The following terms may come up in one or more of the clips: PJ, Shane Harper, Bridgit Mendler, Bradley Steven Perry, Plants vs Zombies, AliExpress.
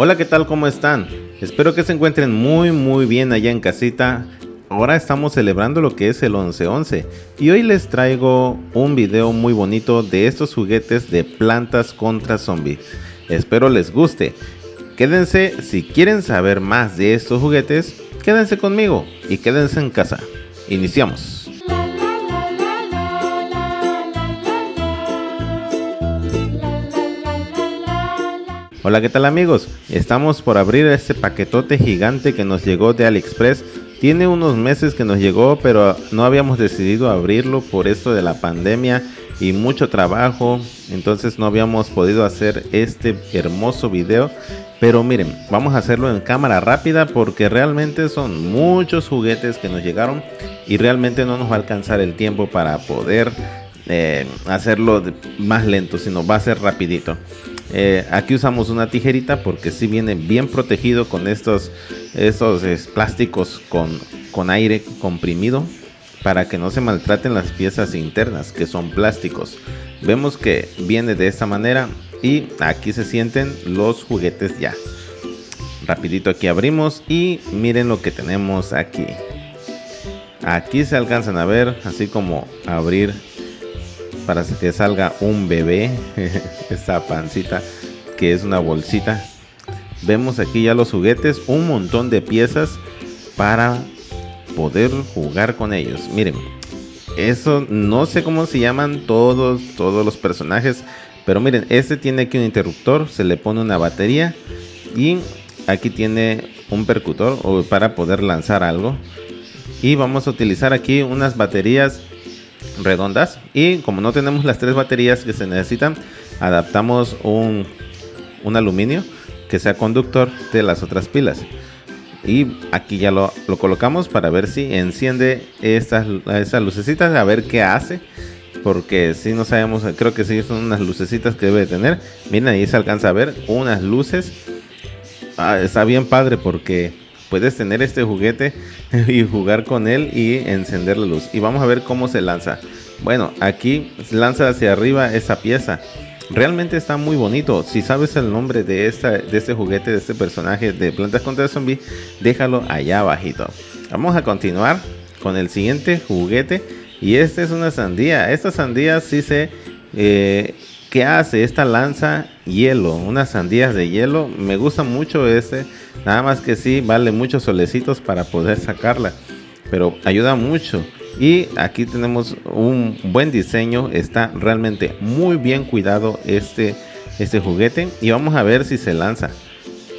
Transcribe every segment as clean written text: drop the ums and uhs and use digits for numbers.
Hola, ¿qué tal? ¿Cómo están? Espero que se encuentren muy bien allá en casita. Ahora estamos celebrando lo que es el 11/11 y hoy les traigo un video muy bonito de estos juguetes de plantas contra zombies. Espero les guste. Quédense, si quieren saber más de estos juguetes, quédense conmigo y quédense en casa. Iniciamos. Hola, ¿qué tal amigos? Estamos por abrir este paquetote gigante que nos llegó de AliExpress. Tiene unos meses que nos llegó, pero no habíamos decidido abrirlo por esto de la pandemia y mucho trabajo. Entonces no habíamos podido hacer este hermoso video. Pero miren, vamos a hacerlo en cámara rápida porque realmente son muchos juguetes que nos llegaron y realmente no nos va a alcanzar el tiempo para poder hacerlo más lento, sino va a ser rapidito. Aquí usamos una tijerita porque si viene bien protegido con estos plásticos con aire comprimido para que no se maltraten las piezas internas que son plásticos. Vemos que viene de esta manera y aquí se sienten los juguetes ya. Rapidito aquí abrimos y miren lo que tenemos aquí. Aquí se alcanzan a ver, así como abrir para que salga un bebé, esta pancita que es una bolsita. Vemos aquí ya los juguetes, un montón de piezas para poder jugar con ellos. Miren, eso no sé cómo se llaman todos los personajes, pero miren, este tiene aquí un interruptor, se le pone una batería y aquí tiene un percutor para poder lanzar algo. Y vamos a utilizar aquí unas baterías redondas, y como no tenemos las tres baterías que se necesitan, adaptamos un aluminio que sea conductor de las otras pilas y aquí ya lo colocamos para ver si enciende estas lucecitas, a ver qué hace, porque si no sabemos, creo que si son unas lucecitas que debe de tener. Miren, ahí se alcanza a ver unas luces. Está bien padre porque puedes tener este juguete y jugar con él y encender la luz. Y vamos a ver cómo se lanza. Bueno, aquí lanza hacia arriba esa pieza. Realmente está muy bonito. Si sabes el nombre de este juguete, de este personaje de Plantas contra Zombies, déjalo allá abajito. Vamos a continuar con el siguiente juguete. Y esta es una sandía. Esta sandía sí se... ¿Qué hace? Esta lanza hielo, unas sandías de hielo. Me gusta mucho este, nada más que sí vale muchos solecitos para poder sacarla, pero ayuda mucho. Y aquí tenemos un buen diseño, está realmente muy bien cuidado este juguete. Y vamos a ver si se lanza.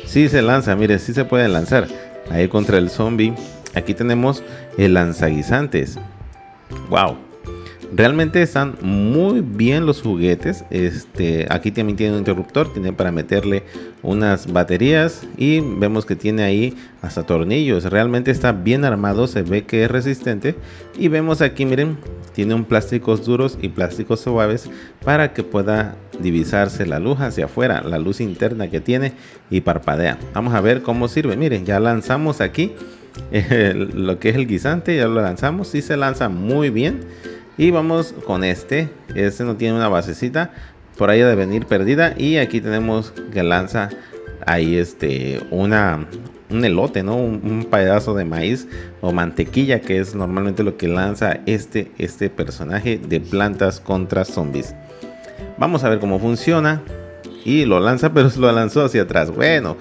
Si se lanza, mire, si se puede lanzar ahí contra el zombie. Aquí tenemos el lanzaguisantes. Wow. Realmente están muy bien los juguetes. Aquí también tiene un interruptor, tiene para meterle unas baterías y vemos que tiene ahí hasta tornillos. Realmente está bien armado, se ve que es resistente. Y vemos aquí, miren, tiene un plásticos duros y plásticos suaves para que pueda divisarse la luz hacia afuera, la luz interna que tiene, y parpadea. Vamos a ver cómo sirve. Miren, ya lanzamos aquí lo que es el guisante, ya lo lanzamos y se lanza muy bien. Y vamos con este no tiene una basecita, por ahí ha de venir perdida. Y aquí tenemos que lanza ahí un elote, ¿no? Un pedazo de maíz o mantequilla, que es normalmente lo que lanza este personaje de Plantas contra Zombies. Vamos a ver cómo funciona. Y lo lanza, pero lo lanzó hacia atrás. Bueno,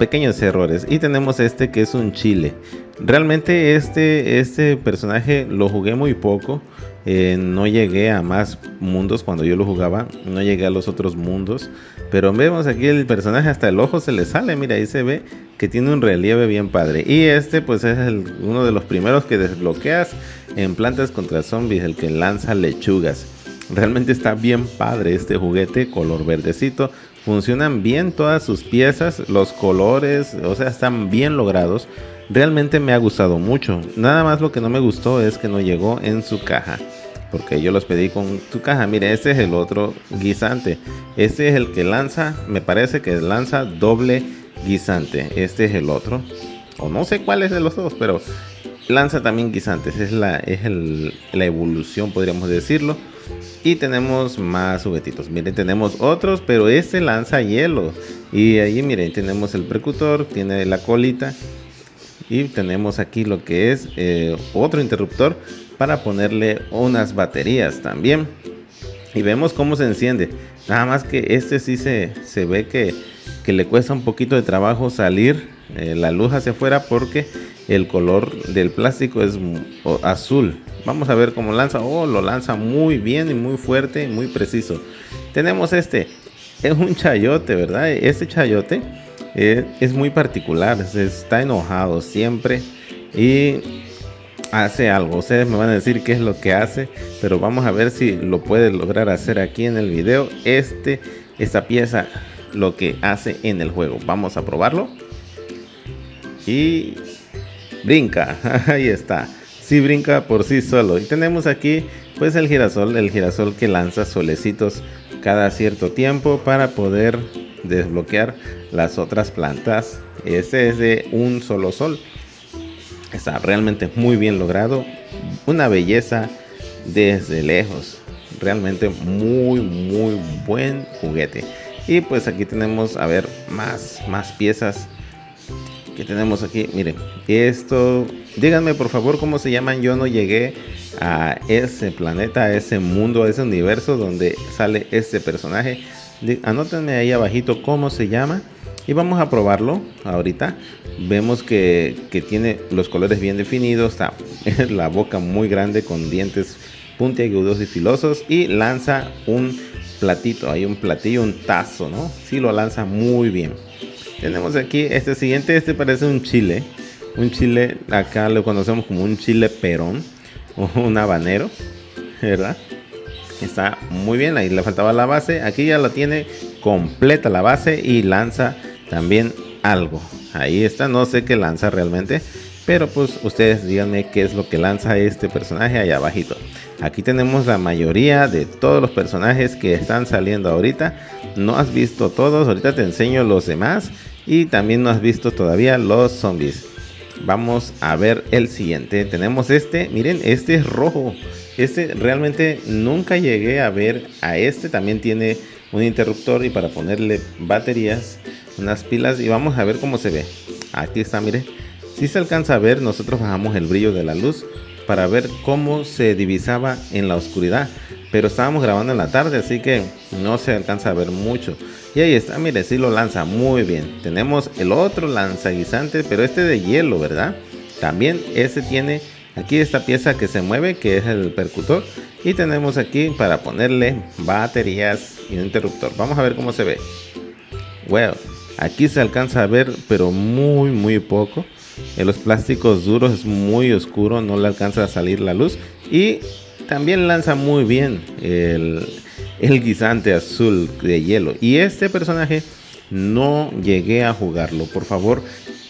pequeños errores. Y tenemos que es un chile. Realmente este personaje lo jugué muy poco. No llegué a más mundos cuando yo lo jugaba, no llegué a los otros mundos, pero vemos aquí el personaje, hasta el ojo se le sale. Mira, ahí se ve que tiene un relieve bien padre. Y pues es uno de los primeros que desbloqueas en Plantas contra Zombies, el que lanza lechugas. Realmente está bien padre este juguete, color verdecito. Funcionan bien todas sus piezas, los colores, o sea, están bien logrados. Realmente me ha gustado mucho. Nada más lo que no me gustó es que no llegó en su caja, porque yo los pedí con su caja. Mire, este es el otro guisante. Este es el que lanza, me parece que lanza doble guisante. Este es el otro, o no sé cuál es de los dos, pero lanza también guisantes. Es la evolución, podríamos decirlo. Y tenemos más juguetitos. Miren, tenemos otros, pero lanza hielo. Y ahí miren, tenemos el percutor, tiene la colita y tenemos aquí lo que es otro interruptor para ponerle unas baterías también. Y vemos cómo se enciende, nada más que este sí se ve que le cuesta un poquito de trabajo salir la luz hacia afuera porque el color del plástico es azul. Vamos a ver cómo lanza. Oh, lo lanza muy bien y muy fuerte y muy preciso. Tenemos este, es un chayote, ¿verdad? Este chayote es muy particular, está enojado siempre y hace algo. Ustedes me van a decir qué es lo que hace, pero vamos a ver si lo puede lograr hacer aquí en el video. Esta pieza, lo que hace en el juego, vamos a probarlo. Y brinca, ahí está, sí brinca por sí solo. Y tenemos aquí pues el girasol que lanza solecitos cada cierto tiempo para poder desbloquear las otras plantas. Este es de un solo sol. Está realmente muy bien logrado, una belleza desde lejos, realmente muy buen juguete. Y pues aquí tenemos, a ver, más piezas que tenemos aquí. Miren, esto, díganme por favor cómo se llaman. Yo no llegué a ese planeta, a ese mundo, a ese universo donde sale este personaje. Anótenme ahí abajito cómo se llama. Y vamos a probarlo ahorita. Vemos que tiene los colores bien definidos, está la boca muy grande con dientes puntiagudos y filosos, y lanza un platito, hay un platillo, un tazo, ¿no? Sí, lo lanza muy bien. Tenemos aquí este siguiente, este parece un chile, acá lo conocemos como un chile perón o un habanero, ¿verdad? Está muy bien, ahí le faltaba la base, aquí ya la tiene completa la base y lanza también algo. Ahí está, no sé qué lanza realmente, pero pues ustedes díganme qué es lo que lanza este personaje allá abajito. Aquí tenemos la mayoría de todos los personajes que están saliendo ahorita. No has visto todos, ahorita te enseño los demás, y también no has visto todavía los zombies. Vamos a ver el siguiente. Tenemos este, miren, este es rojo. Este realmente nunca llegué a ver a este. También tiene un interruptor y para ponerle baterías, unas pilas, y vamos a ver cómo se ve. Aquí está, miren, si se alcanza a ver, nosotros bajamos el brillo de la luz para ver cómo se divisaba en la oscuridad, pero estábamos grabando en la tarde, así que no se alcanza a ver mucho. Y ahí está, mire, sí lo lanza muy bien. Tenemos el otro lanzaguisante, pero este de hielo, ¿verdad? También este tiene aquí esta pieza que se mueve, que es el percutor, y tenemos aquí para ponerle baterías y un interruptor. Vamos a ver cómo se ve. Bueno, aquí se alcanza a ver, pero muy poco. En los plásticos duros es muy oscuro, no le alcanza a salir la luz. Y también lanza muy bien el guisante azul de hielo. Y este personaje no llegué a jugarlo. Por favor,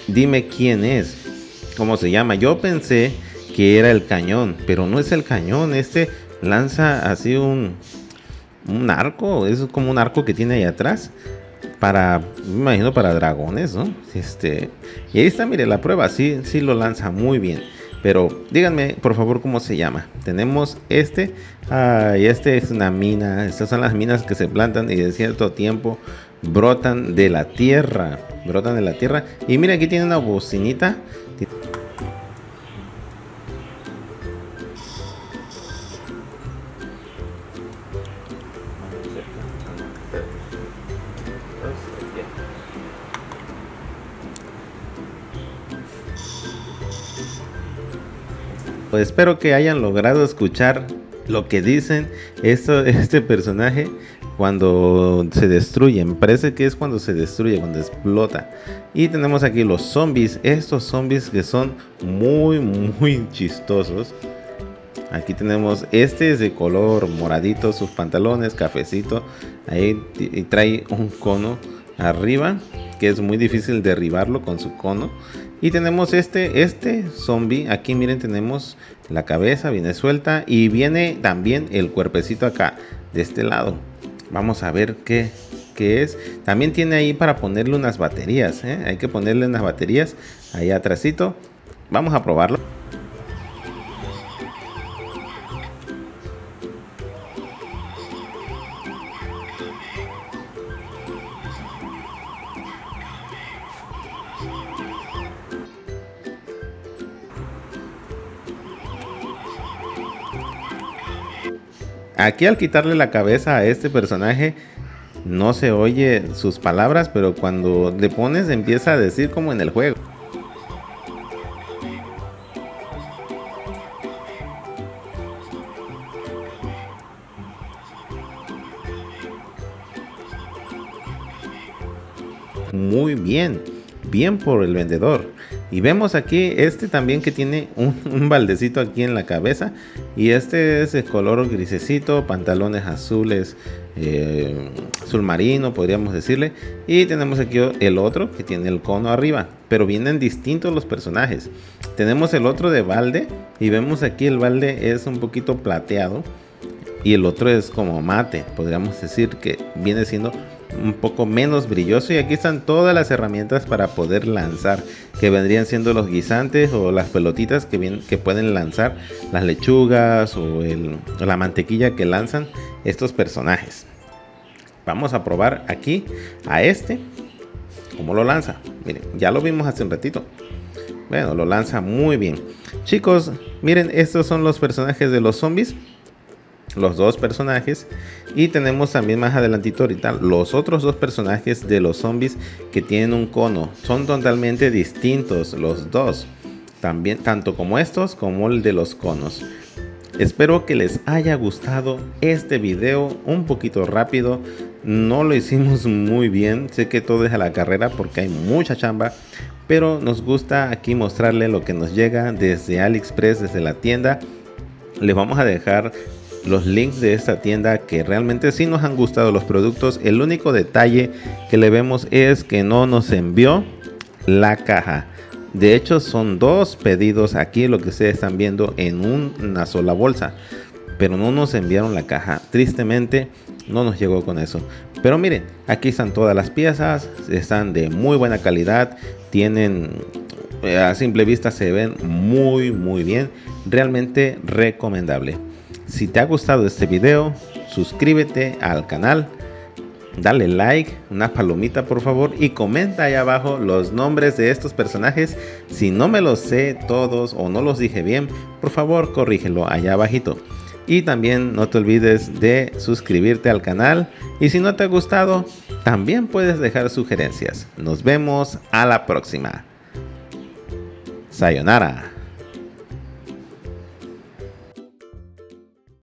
dime quién es, cómo se llama. Yo pensé que era el cañón, pero no es el cañón. Este lanza así un arco, es como un arco que tiene ahí atrás, para, me imagino, para dragones, ¿no? Y ahí está, mire, la prueba, sí lo lanza muy bien. Pero díganme por favor cómo se llama. Tenemos este, este es una mina. Estas son las minas que se plantan y de cierto tiempo brotan de la tierra, y mira, aquí tiene una bocinita. Pues espero que hayan logrado escuchar lo que dicen este personaje cuando se destruye. Me parece que es cuando se destruye, cuando explota. Y tenemos aquí los zombies, estos zombies que son muy chistosos. Aquí tenemos, este es de color moradito, sus pantalones cafecito, ahí trae un cono arriba que es muy difícil derribarlo con su cono. Y tenemos este zombie aquí, miren, tenemos la cabeza viene suelta y viene también el cuerpecito acá de este lado. Vamos a ver qué es. También tiene ahí para ponerle unas baterías, ¿eh? Hay que ponerle unas baterías ahí atrásito. Vamos a probarlo. Aquí al quitarle la cabeza a este personaje no se oye sus palabras, pero cuando le pones empieza a decir como en el juego. Muy bien, bien por el vendedor. Y vemos aquí este también que tiene un baldecito aquí en la cabeza, y este es de color grisecito, pantalones azules, azul marino podríamos decirle. Y tenemos aquí el otro que tiene el cono arriba, pero vienen distintos los personajes. Tenemos el otro de balde, y vemos aquí el balde es un poquito plateado y el otro es como mate, podríamos decir que viene siendo un poco menos brilloso. Y aquí están todas las herramientas para poder lanzar, que vendrían siendo los guisantes o las pelotitas que pueden lanzar las lechugas o la mantequilla que lanzan estos personajes. Vamos a probar aquí a este cómo lo lanza. Miren, ya lo vimos hace un ratito. Bueno, lo lanza muy bien, chicos. Miren, estos son los personajes de los zombies, los dos personajes, y tenemos también más adelantito ahorita los otros dos personajes de los zombies que tienen un cono. Son totalmente distintos los dos, también tanto como estos como el de los conos. Espero que les haya gustado este video, un poquito rápido, no lo hicimos muy bien, sé que todo es a la carrera porque hay mucha chamba, pero nos gusta aquí mostrarle lo que nos llega desde AliExpress, desde la tienda. Les vamos a dejar los links de esta tienda, que realmente sí nos han gustado los productos. El único detalle que le vemos es que no nos envió la caja. De hecho son dos pedidos aquí lo que ustedes están viendo en una sola bolsa, pero no nos enviaron la caja, tristemente no nos llegó con eso. Pero miren, aquí están todas las piezas, están de muy buena calidad, tienen, a simple vista se ven muy bien, realmente recomendable. Si te ha gustado este video, suscríbete al canal, dale like, una palomita por favor, y comenta ahí abajo los nombres de estos personajes. Si no me los sé todos o no los dije bien, por favor corrígelo allá abajito. Y también no te olvides de suscribirte al canal, y si no te ha gustado, también puedes dejar sugerencias. Nos vemos a la próxima. Sayonara.